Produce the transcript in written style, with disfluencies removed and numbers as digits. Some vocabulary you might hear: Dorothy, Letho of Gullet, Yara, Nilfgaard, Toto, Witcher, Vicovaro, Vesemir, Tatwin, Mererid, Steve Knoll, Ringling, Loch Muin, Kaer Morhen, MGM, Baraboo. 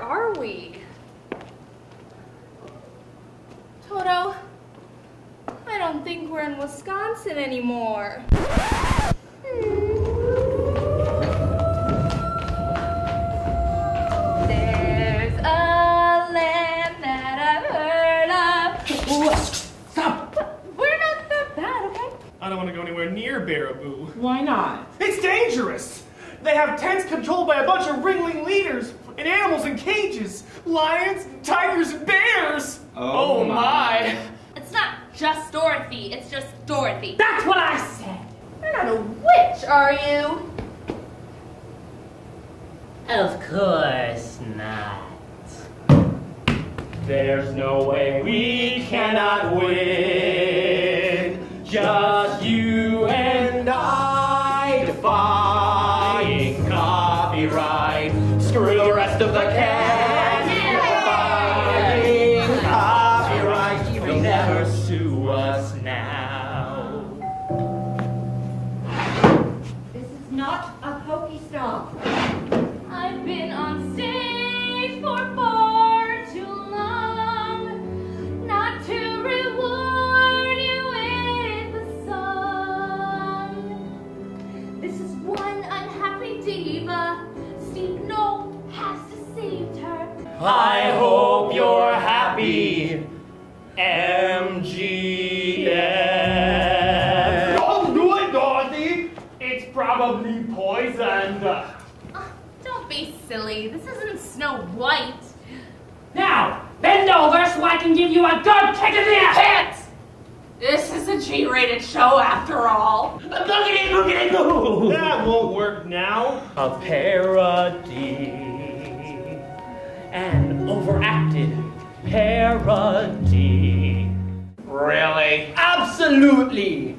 where are we? Toto, I don't think we're in Wisconsin anymore. There's a land that I've heard of. Stop! We're not that bad, okay? I don't want to go anywhere near Baraboo. Why not? It's dangerous! They have tents controlled by a bunch of Ringling leaders and animals in cages. Lions, tigers, and bears! Oh, my. It's not just Dorothy, it's just Dorothy. That's what I said! You're not a witch, are you? Of course not. There's no way we cannot win. Just you and I defying copyright. Screw the rest of the cast. Defying copyright. You will never sue us now. This is not a pokey stop. I've been on stage for far too long, not to reward you with a song. This is one unhappy diva. Steve Knoll has deceived her. I hope you're happy, MGM. Don't do it, Dorothy. It's probably poisoned. Be silly. This isn't Snow White. Now, bend over so I can give you a good kick in the ass. This is a G-rated show after all. That won't work now. A parody. An overacted parody. Really? Absolutely.